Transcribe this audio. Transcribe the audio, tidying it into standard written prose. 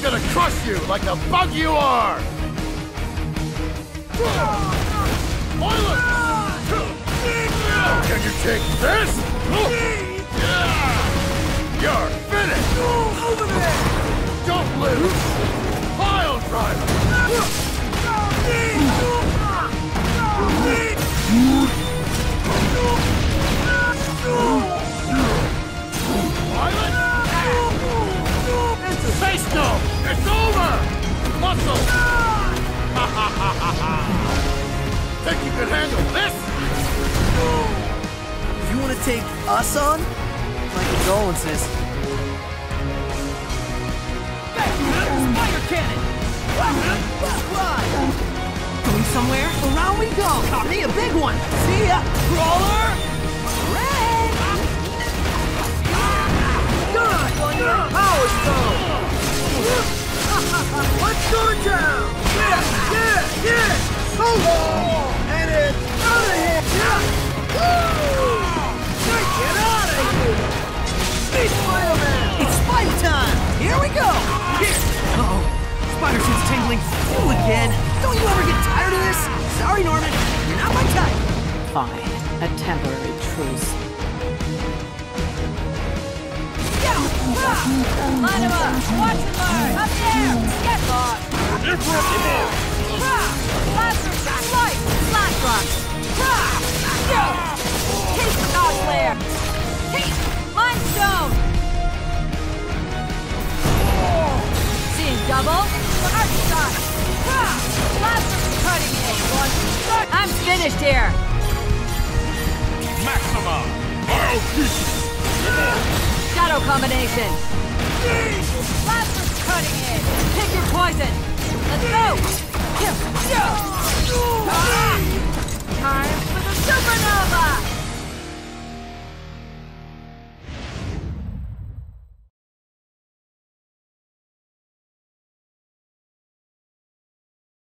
I'm gonna crush you like the bug you are! Boiler! Can you take this? You're finished! Over there! Don't lose! Pile driver! Pilot? It's space dome! It's over! Muscle! Think you can handle this? You want to take us on? My condolences. Spider cannon! Going somewhere? Around we go! Caught me a big one! See ya, crawler! Hooray! Good! Power stone! Let's go down! Yeah! Oh! And it's out of here! Woo! Get out of here! Speed Spider-Man! It's spider time! Here we go! Here! Uh-oh. Spider sense tingling. Ooh, again. Don't you ever get tired of this? Sorry, Norman. You're not my type. Fine. A temporary truce. Get him! Line him up! Watch him burn! Up there! Get locked! It's Laser shot! Light! Slide rocks! Go! Take the dog lair! Take! Limestone! Seeing double? Heart shot! Blaster's cutting it! I'm finished here! Maximum! Arrow pieces! Shadow combination! Blaster's cutting it! Pick your poison! Let's go!